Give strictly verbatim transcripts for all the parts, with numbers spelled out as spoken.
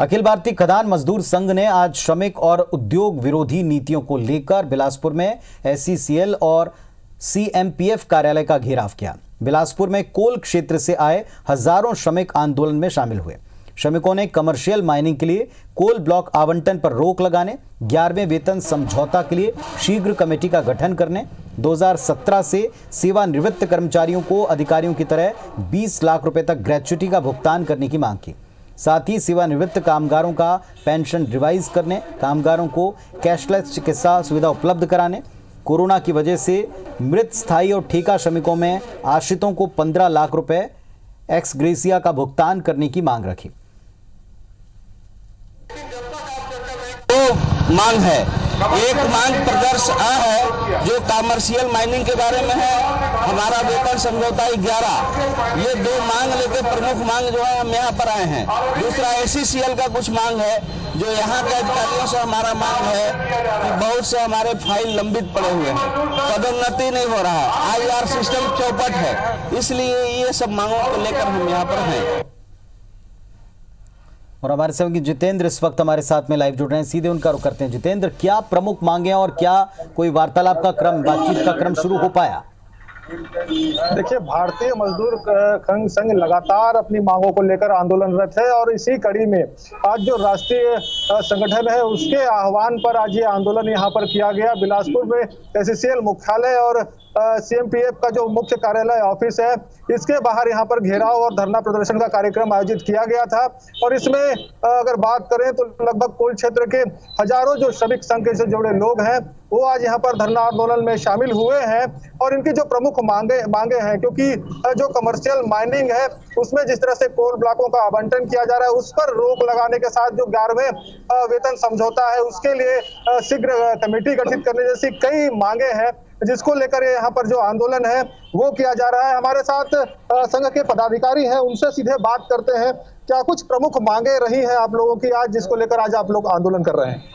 अखिल भारतीय खदान मजदूर संघ ने आज श्रमिक और उद्योग विरोधी नीतियों को लेकर बिलासपुर में एससीएल और सीएमपीएफ कार्यालय का घेराव किया। बिलासपुर में कोल क्षेत्र से आए हजारों श्रमिक आंदोलन में शामिल हुए। श्रमिकों ने कमर्शियल माइनिंग के लिए कोल ब्लॉक आवंटन पर रोक लगाने, ग्यारहवें वेतन समझौता के लिए शीघ्र कमेटी का गठन करने, दो हज़ार सत्रह से सेवानिवृत्त कर्मचारियों को अधिकारियों की तरह बीस लाख रुपए तक ग्रेच्युटी का भुगतान करने की मांग की। साथ ही सेवानिवृत्त कामगारों का पेंशन रिवाइज करने, कामगारों को कैशलेस चिकित्सा सुविधा उपलब्ध कराने, कोरोना की वजह से मृत स्थायी और ठेका श्रमिकों में आश्रितों को पंद्रह लाख रुपए एक्स ग्रेसिया का भुगतान करने की मांग रखी। तो मांग है, एक मांग प्रदर्शन आ है जो कॉमर्शियल माइनिंग के बारे में है, हमारा वेतन समझौता ग्यारह, ये दो मांग लेके प्रमुख मांग जो है हम यहाँ पर आए हैं। दूसरा एससीएल का कुछ मांग है जो यहाँ के अधिकारियों से हमारा मांग है कि बहुत से हमारे फाइल लंबित पड़े हुए हैं, पदोन्नति नहीं हो रहा है, आईआर सिस्टम चौपट है, इसलिए ये सब मांगों को लेकर हम यहाँ पर हैं। और हमारे सहयोगी जितेंद्र इस वक्त हमारे साथ में लाइव जुड़ रहे हैं, सीधे उनका रुख करते हैं। जितेंद्र, क्या प्रमुख मांगे और क्या कोई वार्तालाप का क्रम, बातचीत का क्रम शुरू हो पाया? देखिए, भारतीय मजदूर संघ लगातार अपनी मांगों को लेकर आंदोलनरत है और इसी कड़ी में आज जो राष्ट्रीय संगठन है उसके आह्वान पर आज ये आंदोलन यहाँ पर किया गया। बिलासपुर में एससीएल मुख्यालय और सीएमपीएफ का जो मुख्य कार्यालय ऑफिस है इसके बाहर यहाँ पर घेराव और धरना प्रदर्शन का कार्यक्रम आयोजित किया गया था। और इसमें अगर बात करें तो लगभग कोल क्षेत्र के हजारों जो श्रमिक संघ से जुड़े लोग हैं वो आज यहाँ पर धरना आंदोलन में शामिल हुए हैं और इनकी जो प्रमुख मांगे मांगे हैं, क्योंकि जो कमर्शियल माइनिंग है उसमें जिस तरह से कोल ब्लॉकों का आवंटन किया जा रहा है उस पर रोक लगाने के साथ जो ग्यारहवें वेतन समझौता है उसके लिए शीघ्र कमेटी गठित करने जैसी कई मांगे हैं, जिसको लेकर यहाँ पर जो आंदोलन है वो किया जा रहा है। हमारे साथ संघ के पदाधिकारी हैं, उनसे सीधे बात करते हैं। क्या कुछ प्रमुख मांगे रही हैं आप लोगों की आज, जिसको लेकर आज आप लोग आंदोलन कर रहे हैं?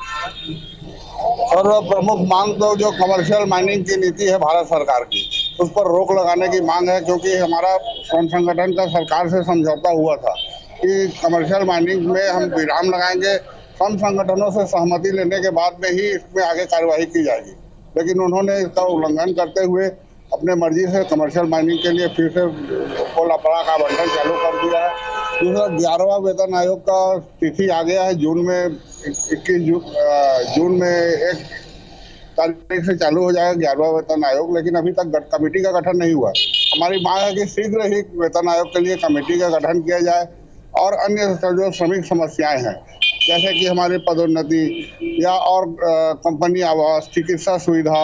और प्रमुख मांग तो जो कमर्शियल माइनिंग की नीति है भारत सरकार की, उस पर रोक लगाने की मांग है, क्योंकि हमारा श्रम संगठन का सरकार से समझौता हुआ था कि कमर्शियल माइनिंग में हम विराम लगाएंगे, श्रम संगठनों से सहमति लेने के बाद में ही इसमें आगे कार्यवाही की जाएगी। लेकिन उन्होंने इसका उल्लंघन करते हुए अपने मर्जी से कमर्शियल माइनिंग के लिए फिर से कोल ब्लॉक आवंटन चालू कर दिया है। दूसरा, ग्यारहवां वेतन आयोग का तिथि आ गया है, जून में इक्कीस जू, जून में एक तारीख से चालू हो जाएगा ग्यारहवां वेतन आयोग, लेकिन अभी तक कमेटी का गठन नहीं हुआ। हमारी मांग है कि शीघ्र ही वेतन आयोग के लिए कमेटी का गठन किया जाए और अन्य जो श्रमिक समस्याएँ हैं जैसे कि हमारे पदोन्नति या और कंपनी आवास, चिकित्सा सुविधा,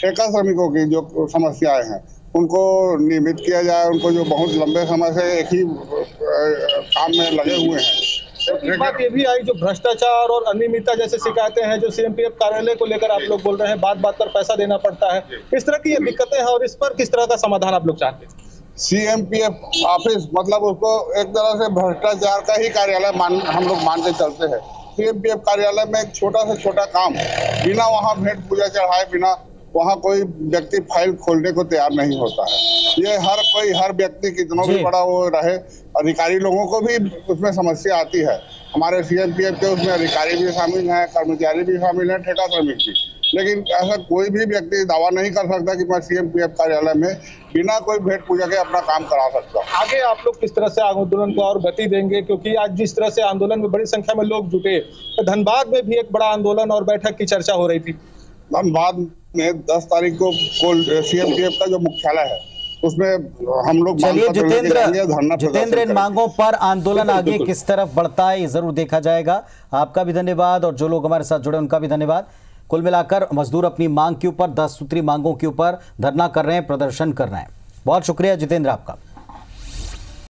ठेका श्रमिकों की जो समस्याएं हैं उनको नियमित किया जाए। उनको जो बहुत लंबे समय से एक ही काम में लगे हुए हैं। बात ये भी आई जो भ्रष्टाचार और अनियमितता जैसे शिकायतें हैं जो सीएमपीएफ कार्यालय को लेकर आप लोग बोल रहे हैं, बात बात पर पैसा देना पड़ता है, इस तरह की ये दिक्कतें हैं और इस पर किस तरह का समाधान आप लोग चाहते हैं? सीएमपीएफ ऑफिस मतलब उसको एक तरह से भ्रष्टाचार का ही कार्यालय मान हम लोग मान के चलते हैं। सीएमपीएफ कार्यालय में एक छोटा से छोटा काम बिना वहाँ भेंट पूजा चढ़ाए, बिना वहाँ कोई व्यक्ति फाइल खोलने को तैयार नहीं होता है। ये हर कोई, हर व्यक्ति कितना भी बड़ा वो रहे, अधिकारी लोगों को भी उसमें समस्या आती है। हमारे सीएमपीएफ के उसमें अधिकारी भी शामिल हैं, कर्मचारी भी शामिल हैं, ठेका श्रमिक भी, लेकिन ऐसा कोई भी व्यक्ति दावा नहीं कर सकता कि मैं सीएमपीएफ कार्यालय में बिना कोई भेंट पूजा के अपना काम करा सकता हूँ। आगे आप लोग किस तरह से आंदोलन को और गति देंगे, क्योंकि आज जिस तरह से आंदोलन में बड़ी संख्या में लोग जुटे, तो धनबाद में भी एक बड़ा आंदोलन और बैठक की चर्चा हो रही थी। धनबाद में दस तारीख को सीएमपीएफ का जो मुख्यालय है उसमें हम लोग जितेंद्र जितेंद्र इन मांगों पर आंदोलन आगे किस तरफ बढ़ता है ये जरूर देखा जाएगा। आपका भी धन्यवाद और जो लोग हमारे साथ जुड़े उनका भी धन्यवाद। कुल मिलाकर मजदूर अपनी मांग के ऊपर, दस सूत्री मांगों के ऊपर धरना कर रहे हैं, प्रदर्शन कर रहे हैं। बहुत शुक्रिया जितेंद्र आपका।